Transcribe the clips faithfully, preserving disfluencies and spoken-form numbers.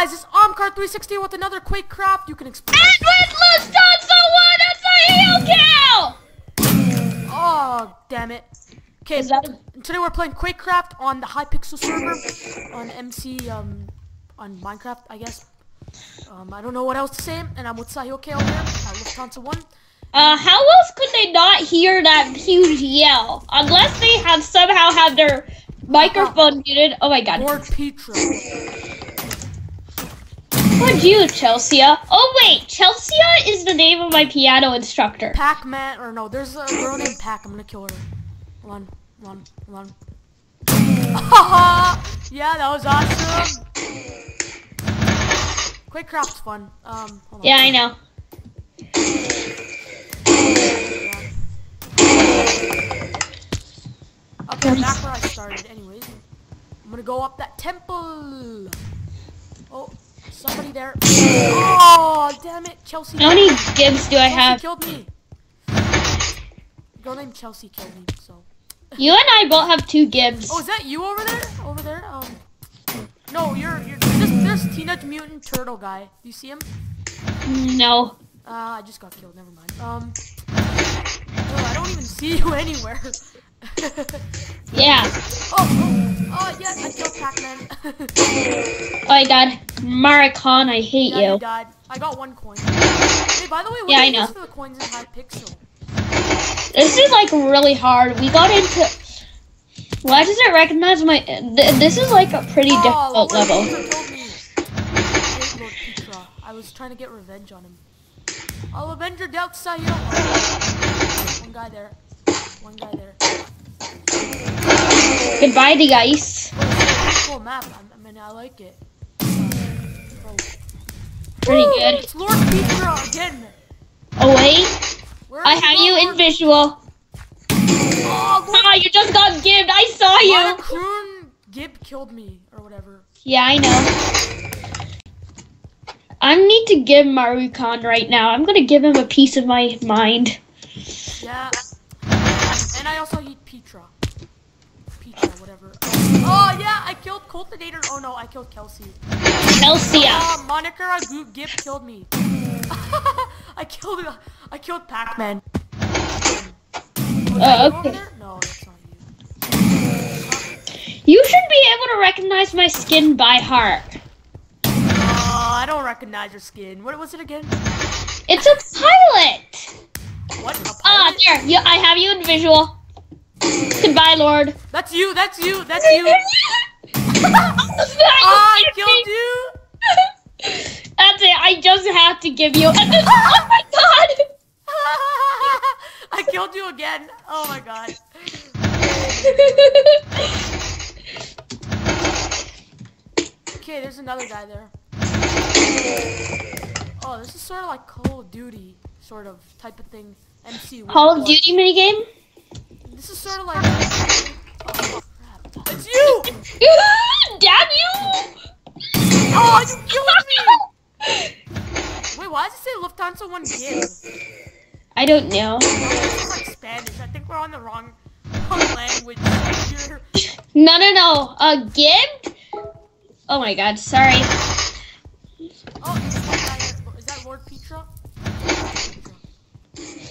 guys, it's Omkar three sixty with another QuakeCraft. You can explain. And with Lufthansa one, it's Sahil Kale! Oh, damn it. Okay, today we're playing QuakeCraft on the Hypixel server, on M C, um, on Minecraft, I guess. Um, I don't know what else to say, and I'm with Sahil Kale here, Lufthansa one. Uh, how else could they not hear that huge yell? Unless they have somehow have their microphone muted. Oh my god. Or Petra. Would you, Chelsea? Oh wait, Chelsea is the name of my piano instructor. Pac-Man, or no, there's a girl named Pac. I'm gonna kill her. Run, run, run. Yeah, that was awesome. QuakeCraft's fun. Um, hold on. Yeah, I know. Okay, back where I started. Anyways, I'm gonna go up that temple. Oh, somebody there. Oh, damn it, Kelsey. How many dibs do I have? Killed me. A girl named Kelsey killed me. So. You and I both have two gibs. Oh, is that you over there? Over there? Um. No, you're you're this this teenage mutant turtle guy. Do you see him? No. Uh, I just got killed. Never mind. Um. Girl, I don't even see you anywhere. Yeah. Oh, oh, oh, yes, I killed Pac-Man. Oh, I died. Marikon, I hate yeah, you. I died. I got one coin. Hey, by the way, what yeah, I know. For the coins in Hypixel? This is like really hard. We got into. Why does it recognize my? Th this is like a pretty oh, difficult Lord level. Told me. Lord Petra. I was trying to get revenge on him. I'll avenge your death, Sahil. Oh, one guy there. One guy there. Goodbye, the guys. Oh, cool map. I mean, I like it. Oh. Pretty Woo! Good. It's Lord Petra again. Oh wait, Where I have you Lord? In visual. Oh, oh, you just got gibbed. I saw you. Monica Rune Gib killed me or whatever. Yeah, I know. I need to give Marikon right now. I'm gonna give him a piece of my mind. Yeah. And I also eat Petra. Petra, whatever. Oh, yeah, I killed Cultinator. Oh, no, I killed Kelsey. Kelsey. Oh, uh, Monica Rune Gip killed me. I killed I killed Pac-Man. Oh, uh, okay. No, that's not you. You should be able to recognize my skin by heart. Oh, uh, I don't recognize your skin. What was it again? It's a pilot. What? Ah, there. Yeah, I have you in visual. Goodbye, Lord. That's you. That's you. That's you. I killed you. That's it. I just have to give you. And then, oh my god! I killed you again. Oh my god. Okay, there's another guy there. Oh, this is sort of like Call of Duty. Sort of type of thing. M C. Call of Duty minigame? This is sort of like. Oh, crap. It's you! Damn you! Oh, you killed me! Wait, why does it say Lufthansa one give? I don't know. No, it's like Spanish. I think we're on the wrong, wrong language. No, no, no. Uh, give? Oh my god, sorry. Oh, is that Lord Petra?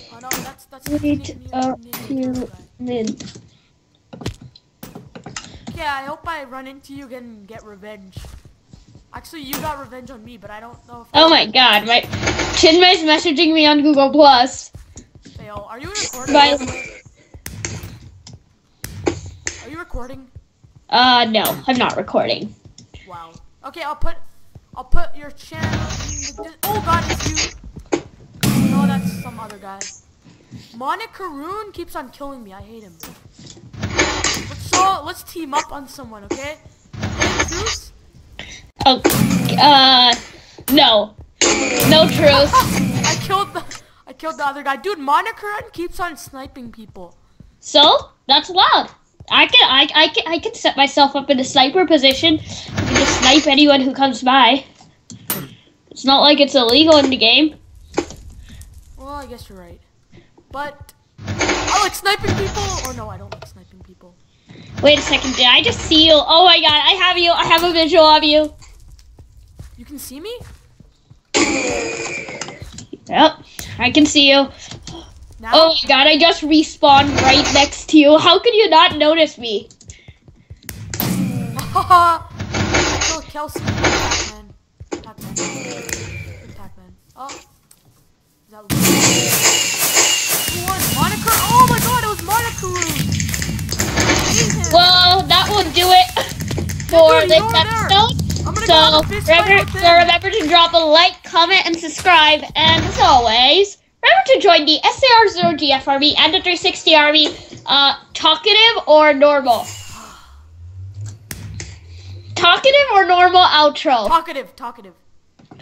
Oh, no, that's, that's wait up you mid. Yeah, I hope I run into you again and get revenge. Actually, you got revenge on me, but I don't know if oh my god, my Chinmay's messaging me on Google Plus. Hey, oh, are you recording? Bye. Are you recording? Uh, no, I'm not recording. Wow. Okay, I'll put I'll put your channel in the oh god, it's you. No, that's some other guy. Monica Rune keeps on killing me. I hate him. Let's, all, let's team up on someone, okay? Hey, truce? Oh, uh, no. No truce. I killed the, I killed the other guy. Dude, Monica Rune keeps on sniping people. So? That's allowed. I can, I, I can, I can set myself up in a sniper position. I can just snipe anyone who comes by. It's not like it's illegal in the game. Well, I guess you're right. But I like sniping people! Or no, I don't like sniping people. Wait a second, did I just see you? Oh my god, I have you! I have a visual of you! You can see me? Yep, I can see you. Now? Oh my god, I just respawned right next to you. How could you not notice me? Haha! Oh, Kelsey. Pac-Man. Pac-Man. Pac-Man. Oh. That was Monica. Oh my god, it was Monica Rune. Well, that will do it for this episode. So, remember, so remember to drop a like, comment, and subscribe. And as always, remember to join the S A R Zero G F Army and the three sixty Army, uh, talkative or normal? Talkative or normal outro? Talkative, talkative.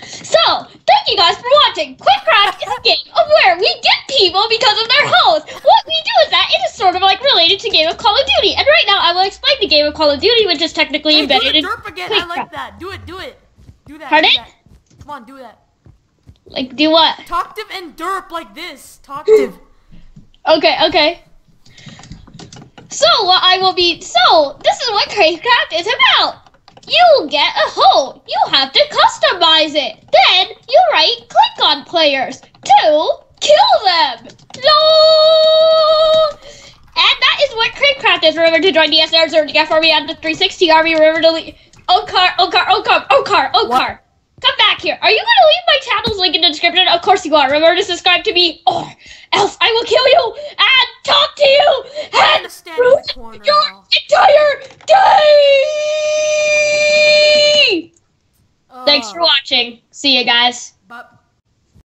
So, thank you guys for watching. QuakeCraft is a game of where we get people because of their hoes. What we do is that it is sort of like related to game of Call of Duty. And right now I will explain the game of Call of Duty, which is technically hey, embedded do the derp in again. I like that. Do it, do it. Do that. Pardon? Do that. Come on, do that. Like, do what? Talkative and derp like this. Talkative. Okay, okay. So, what I will be... So, this is what QuakeCraft is about. You get a hole. You have to customize it. Then you right click on players to kill them. No! And that is what Creepcraft is. Remember to join the S R Zero G F Army and the three sixty Army. Remember to leave. Omkar, Omkar, Omkar, Omkar, Omkar. Come back here. Are you going to leave my channel's link in the description? Of course you are. Remember to subscribe to me or else I will kill you and talk to you and ruin your now. entire day. Uh. Thanks for watching. See you guys.